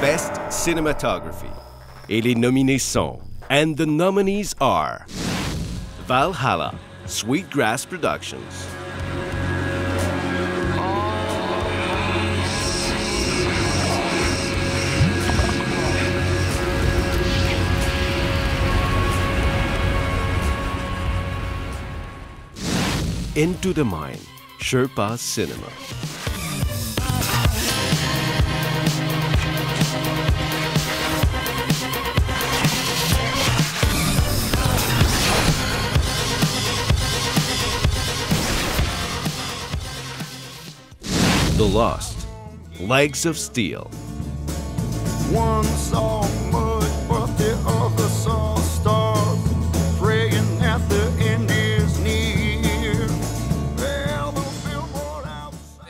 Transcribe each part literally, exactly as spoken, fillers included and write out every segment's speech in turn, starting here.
Best Cinematography. Et les nominés sont, and the nominees are, Vahalla, Sweetgrass Productions. Into the Mind, Sherpa Cinema. The LOSt, Legs of Steel. One saw mud, but the other saw stars, praying at the end is near.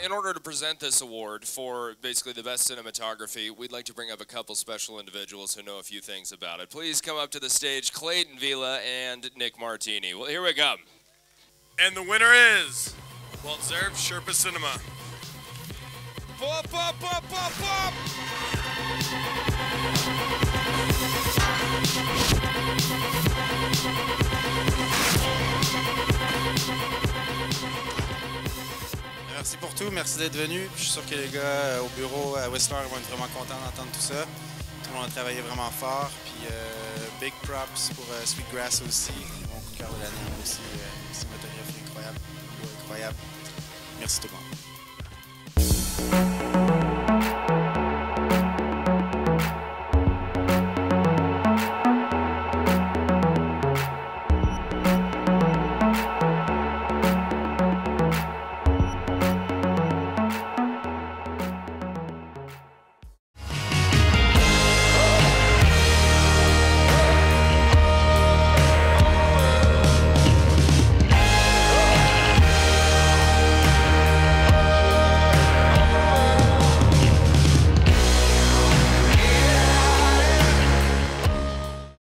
In order to present this award for basically the best cinematography, we'd like to bring up a couple special individuals who know a few things about it. Please come up to the stage, Clayton Vila and Nick Martini. Well, here we go. And the winner is, well observed, Sherpa Cinema. Pop, pop, pop, pop, pop. Merci pour tout, merci d'être venu. Je suis sûr que les gars au bureau à Whistler vont être vraiment contents d'entendre tout ça. Tout le monde a travaillé vraiment fort. Puis euh, big props pour euh, Sweetgrass aussi. Mon coup de cœur de l'année aussi. Euh, cinématographie incroyable, incroyable. Merci tout le monde. Thank you.